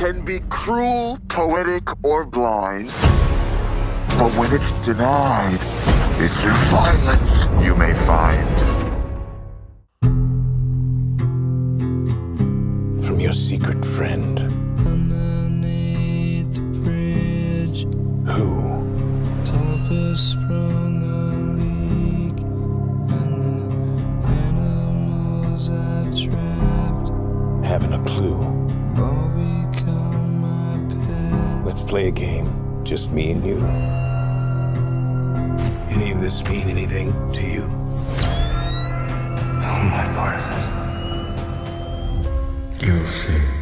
can be cruel, poetic, or blind. But when it's denied, it's through violence you may find. From your secret friend. Underneath the bridge. Who? Topper sprung a leak, and the animals I've trapped. Haven't a clue. Let's play a game, just me and you. Any of this mean anything to you? I'm not part of it. You'll see.